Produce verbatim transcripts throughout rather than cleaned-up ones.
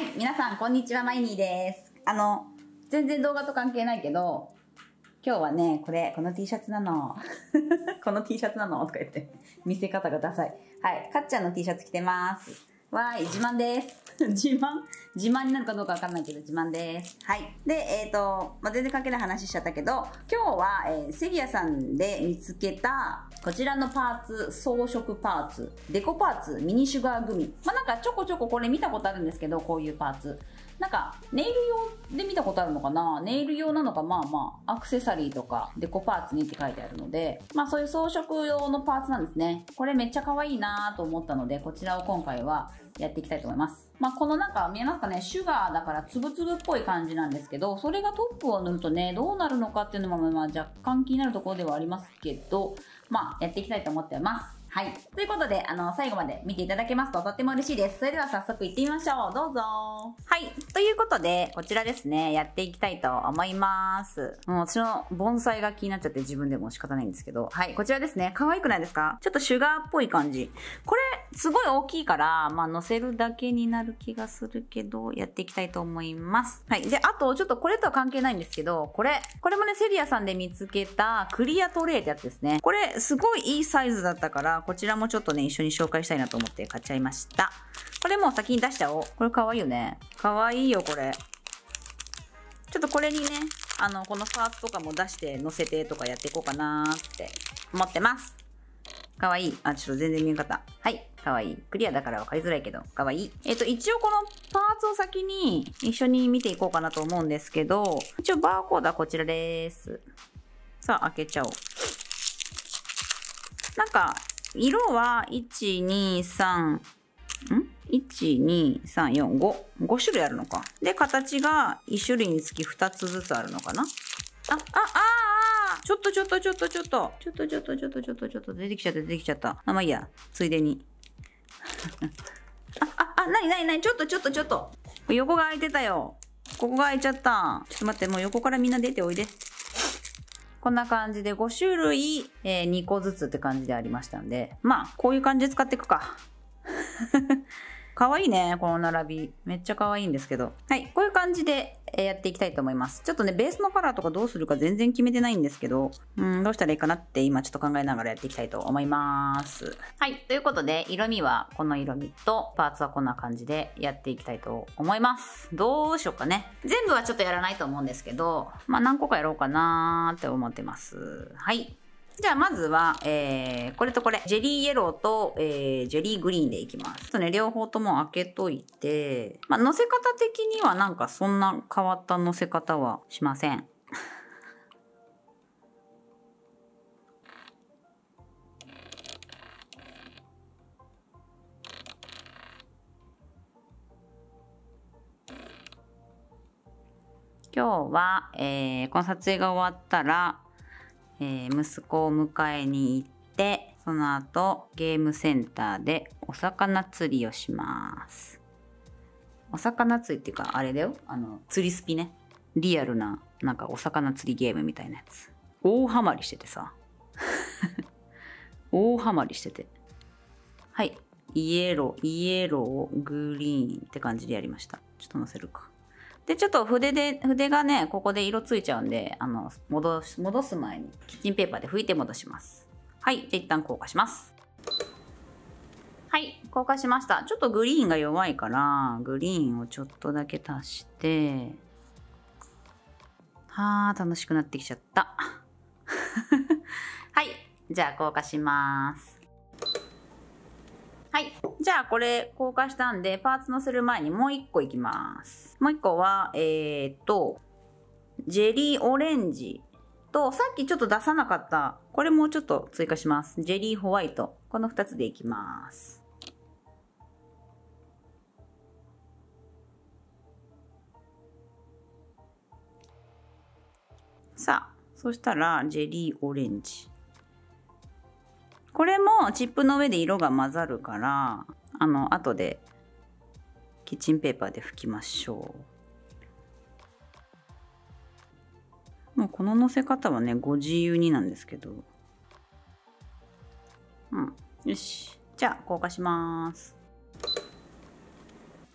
はい、皆さんこんにちは、マイニーです。あの、全然動画と関係ないけど、今日はね、これ、この T シャツなの。この T シャツなのとか言って、見せ方がダサい。はい、かっちゃんの T シャツ着てます。わーい、自慢です。自慢自慢になるかどうかわかんないけど、自慢です。はい。で、えっと、まあ、全然関係ない話しちゃったけど、今日は、えー、セリアさんで見つけた、こちらのパーツ、装飾パーツ、デコパーツ、ミニシュガーグミ。まあ、なんかちょこちょここれ見たことあるんですけど、こういうパーツ。なんか、ネイル用で見たことあるのかな、ネイル用なのか、まあまあ、アクセサリーとか、デコパーツにって書いてあるので、まあそういう装飾用のパーツなんですね。これめっちゃ可愛いなと思ったので、こちらを今回はやっていきたいと思います。まあこのなんか、見えますかね、シュガーだからつぶつぶっぽい感じなんですけど、それがトップを塗るとね、どうなるのかっていうのも、まあ若干気になるところではありますけど、まあやっていきたいと思ってます。はい。ということで、あの、最後まで見ていただけますととっても嬉しいです。それでは早速行ってみましょう。どうぞ。はい。ということで、こちらですね、やっていきたいと思います。もう私の盆栽が気になっちゃって自分でも仕方ないんですけど。はい。こちらですね、可愛くないですか？ちょっとシュガーっぽい感じ。これ、すごい大きいから、まあ、乗せるだけになる気がするけど、やっていきたいと思います。はい。で、あと、ちょっとこれとは関係ないんですけど、これ、これもね、セリアさんで見つけたクリアトレイってやつですね。これ、すごいいいサイズだったから、こちらもちょっとね、一緒に紹介したいなと思って買っちゃいました。これもう先に出しちゃおう。これかわいいよね。かわいいよ、これ。ちょっとこれにね、あの、このパーツとかも出して乗せてとかやっていこうかなーって思ってます。かわいい。あ、ちょっと全然見え方。はい。かわいい。クリアだから分かりづらいけど、かわいい。えっと、一応このパーツを先に一緒に見ていこうかなと思うんですけど、一応バーコードはこちらです。さあ、開けちゃおう。なんか、色は、いち、に、さん、ん？ いち、に、さん、よん、ご。ご種類あるのか。で、形がいち種類につきふたつずつあるのかな。あ、あ、ああちょっとちょっとちょっとちょっと。ちょっとちょっとちょっとちょっとちょっと出てきちゃった出てきちゃった。あ、まあいいや。ついでに。あ、あ、あ、なになになにちょっとちょっとちょっと。横が空いてたよ。ここが空いちゃった。ちょっと待って、もう横からみんな出ておいで。こんな感じでご種類、えー、にこずつって感じでありましたんで。まあ、こういう感じで使っていくか。かわいいね、この並び。めっちゃかわいいんですけど。はい、こういう感じでやっていきたいと思います。ちょっとね、ベースのカラーとかどうするか全然決めてないんですけど、うん、どうしたらいいかなって今ちょっと考えながらやっていきたいと思います。はい、ということで、色味はこの色味と、パーツはこんな感じでやっていきたいと思います。どうしようかね。全部はちょっとやらないと思うんですけど、まあ何個かやろうかなーって思ってます。はい。じゃあまずは、えー、これとこれ。ジェリーイエローと、えー、ジェリーグリーンでいきます。ちょっとね、両方とも開けといて、まあ、乗せ方的にはなんかそんな変わった乗せ方はしません。今日は、えー、この撮影が終わったら、えー、息子を迎えに行って、その後ゲームセンターでお魚釣りをします。お魚釣りっていうか、あれだよ。あの、釣りスピね。リアルな、なんかお魚釣りゲームみたいなやつ。大ハマりしててさ。大ハマりしてて。はい。イエロー、イエロー、グリーンって感じでやりました。ちょっと乗せるか。で、ちょっと筆で、筆がね、ここで色ついちゃうんで、あの、戻す、戻す前に、キッチンペーパーで拭いて戻します。はい。で、一旦硬化します。はい。硬化しました。ちょっとグリーンが弱いから、グリーンをちょっとだけ足して、はー、楽しくなってきちゃった。はい。じゃあ、硬化します。はい。じゃあ、これ、硬化したんで、パーツ乗せる前にもう一個いきます。もう一個は、えー、っと、ジェリーオレンジと、さっきちょっと出さなかった、これもうちょっと追加します。ジェリーホワイト。この二つでいきます。さあ、そしたら、ジェリーオレンジ。これもチップの上で色が混ざるから、あの、後でキッチンペーパーで拭きましょう。もうこの乗せ方はね、ご自由になんですけど。うん。よし。じゃあ、硬化します。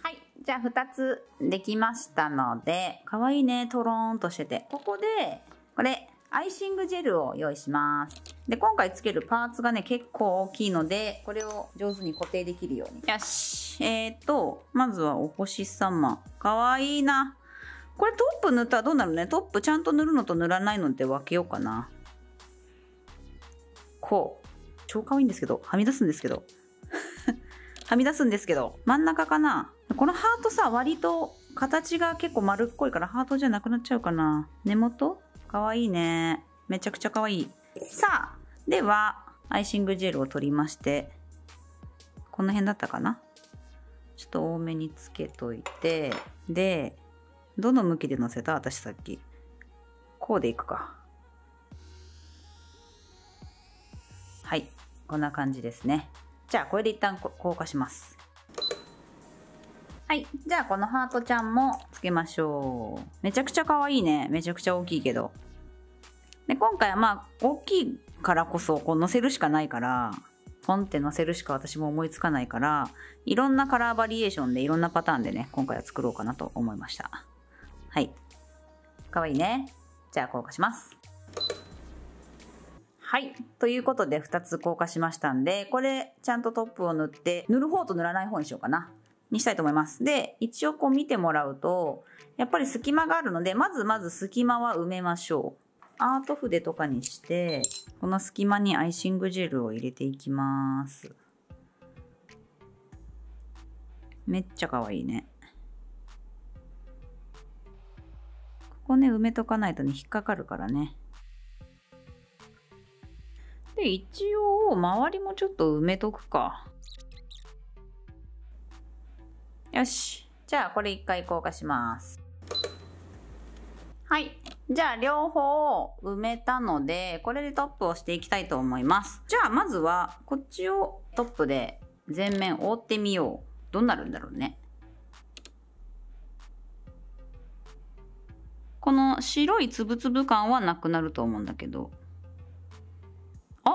はい。じゃあふたつできましたので、かわいいね、トローンとしてて。ここで、これ、アイシングジェルを用意します。で、今回つけるパーツがね、結構大きいので、これを上手に固定できるように。よし。えーと、まずはお星様。かわいいな。これトップ塗ったらどうなるね。トップちゃんと塗るのと塗らないので分けようかな。こう。超かわいいんですけど、はみ出すんですけど。はみ出すんですけど、真ん中かな。このハートさ、割と形が結構丸っこいからハートじゃなくなっちゃうかな。根元かわいいね。めちゃくちゃかわいい。さあ、では、アイシングジェルを取りまして、この辺だったかな。ちょっと多めにつけといて、で、どの向きでのせた？私さっき。こうでいくか。はい。こんな感じですね。じゃあ、これで一旦硬化します。はい。じゃあ、このハートちゃんもつけましょう。めちゃくちゃ可愛いね。めちゃくちゃ大きいけど。で、今回はまあ、大きいからこそ、こう、乗せるしかないから、ポンって乗せるしか私も思いつかないから、いろんなカラーバリエーションで、いろんなパターンでね、今回は作ろうかなと思いました。はい。可愛いね。じゃあ、硬化します。はい。ということで、ふたつ硬化しましたんで、これ、ちゃんとトップを塗って、塗る方と塗らない方にしようかな。にしたいと思います。で、一応こう見てもらうと、やっぱり隙間があるので、まずまず隙間は埋めましょう。アート筆とかにして、この隙間にアイシングジェルを入れていきます。めっちゃかわいいね。ここね、埋めとかないとね、引っかかるからね。で、一応、周りもちょっと埋めとくか。よし。じゃあ、これ一回硬化します。はい。じゃあ、両方埋めたので、これでトップをしていきたいと思います。じゃあ、まずは、こっちをトップで全面覆ってみよう。どうなるんだろうね。この白いつぶつぶ感はなくなると思うんだけど。あ！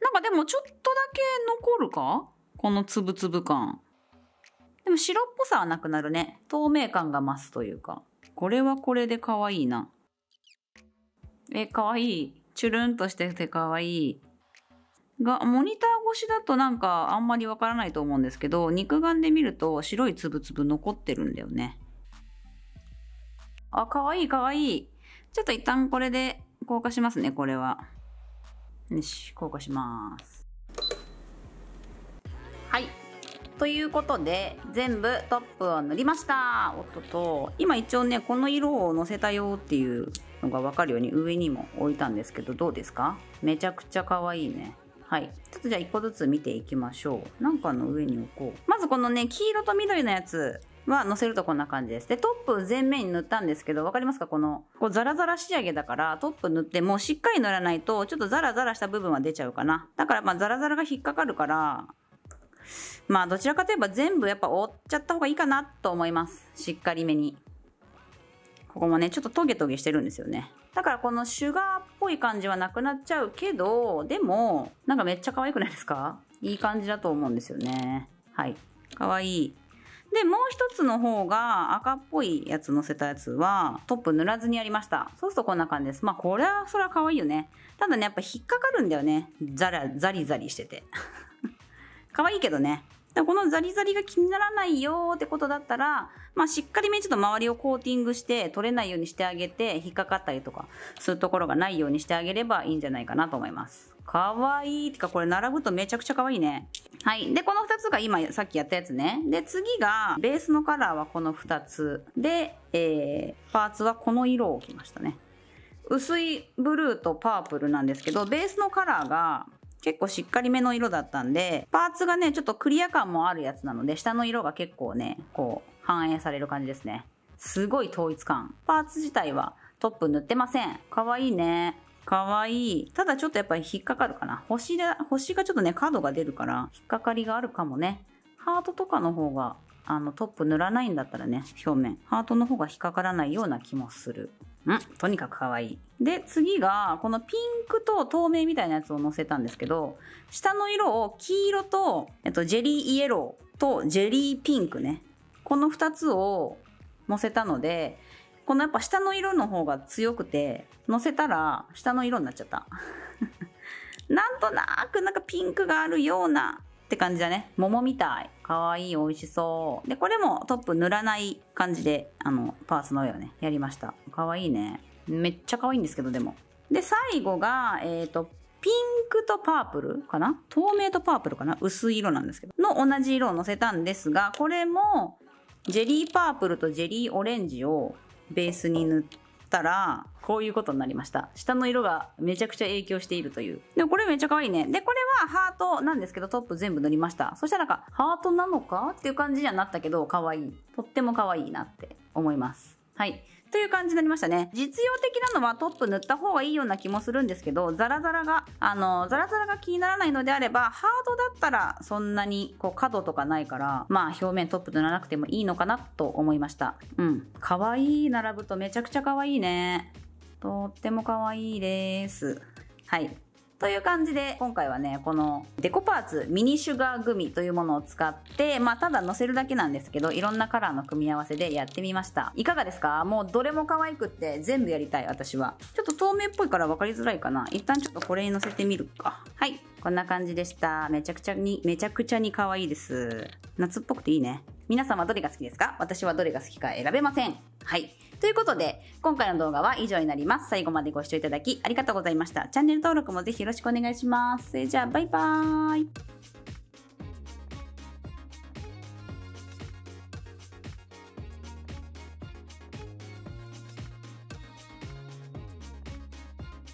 なんかでも、ちょっとだけ残るか？このつぶつぶ感。でも白っぽさはなくなるね。透明感が増すというか。これはこれで可愛いな。え、可愛い。チュルンとしてて可愛い。が、モニター越しだとなんかあんまりわからないと思うんですけど、肉眼で見ると白いつぶつぶ残ってるんだよね。あ、可愛い可愛い。ちょっと一旦これで硬化しますね、これは。よし、硬化します。はい。ということで、全部トップを塗りました。おっとっと。今一応ね、この色をのせたよっていうのがわかるように上にも置いたんですけど、どうですか？めちゃくちゃ可愛いね。はい。ちょっとじゃあ一個ずつ見ていきましょう。なんかの上に置こう。まずこのね、黄色と緑のやつはのせるとこんな感じです。で、トップ全面に塗ったんですけど、わかりますか？この、こうザラザラ仕上げだから、トップ塗ってもうしっかり塗らないと、ちょっとザラザラした部分は出ちゃうかな。だからまあザラザラが引っかかるから、まあどちらかといえば全部やっぱ覆っちゃった方がいいかなと思います。しっかりめに。ここもねちょっとトゲトゲしてるんですよね。だからこのシュガーっぽい感じはなくなっちゃうけど、でもなんかめっちゃ可愛くないですか？いい感じだと思うんですよね。はい、可愛い。でもう一つの方が赤っぽいやつのせたやつはトップ塗らずにやりました。そうするとこんな感じです。まあこれはそれは可愛いよね。ただねやっぱ引っかかるんだよね。ザラザリザリしてて可愛いけどね。でもこのザリザリが気にならないよーってことだったら、まあしっかりめにちょっと周りをコーティングして取れないようにしてあげて、引っかかったりとかするところがないようにしてあげればいいんじゃないかなと思います。かわいい。てかこれ並ぶとめちゃくちゃかわいいね。はい。で、このふたつが今さっきやったやつね。で、次がベースのカラーはこのふたつ。で、えー、パーツはこの色を置きましたね。薄いブルーとパープルなんですけど、ベースのカラーが結構しっかりめの色だったんで、パーツがね、ちょっとクリア感もあるやつなので、下の色が結構ね、こう、反映される感じですね。すごい統一感。パーツ自体はトップ塗ってません。かわいいね。かわいい。ただちょっとやっぱり引っかかるかな。星だ、星がちょっとね、角が出るから、引っかかりがあるかもね。ハートとかの方が、あの、トップ塗らないんだったらね、表面。ハートの方が引っかからないような気もする。んとにかく可愛い。で、次が、このピンクと透明みたいなやつをのせたんですけど、下の色を黄色と、えっと、ジェリーイエローとジェリーピンクね、このふたつをのせたので、このやっぱ下の色の方が強くて、のせたら下の色になっちゃったなんとなくなんかピンクがあるようなって感じだね。桃みたい、かわいい、美味しそうで、これもトップ塗らない感じであのパースの上をねやりました。かわいいね、めっちゃかわいいんですけど。でもで最後がえっとピンクとパープルかな、透明とパープルかな、薄い色なんですけどの同じ色をのせたんですが、これもジェリーパープルとジェリーオレンジをベースに塗ったらこういうことになりました。下の色がめちゃくちゃ影響しているという。でもこれめっちゃ可愛いね。でこれはハートなんですけど、トップ全部塗りました。そしたらなんかハートなのかっていう感じにはなったけど、可愛い、とっても可愛いなって思います。はい、という感じになりましたね。実用的なのはトップ塗った方がいいような気もするんですけど、ザラザラがあのザラザラが気にならないのであれば、ハートだったらそんなにこう角とかないから、まあ表面トップ塗らなくてもいいのかなと思いました。うん、かわいい。並ぶとめちゃくちゃかわいいね。とってもかわいいです。はい、という感じで今回はね、このデコパーツミニシュガーグミというものを使って、まあ、ただのせるだけなんですけど、いろんなカラーの組み合わせでやってみました。いかがですか？もうどれも可愛くって全部やりたい。私はちょっと透明っぽいから分かりづらいかな。一旦ちょっとこれにのせてみるか。はい、こんな感じでした。めちゃくちゃにめちゃくちゃに可愛いです。夏っぽくていいね。皆さんはどれが好きですか？私はどれが好きか選べません。はい。ということで、今回の動画は以上になります。最後までご視聴いただきありがとうございました。チャンネル登録もぜひよろしくお願いします。それじゃあ、バイバーイ。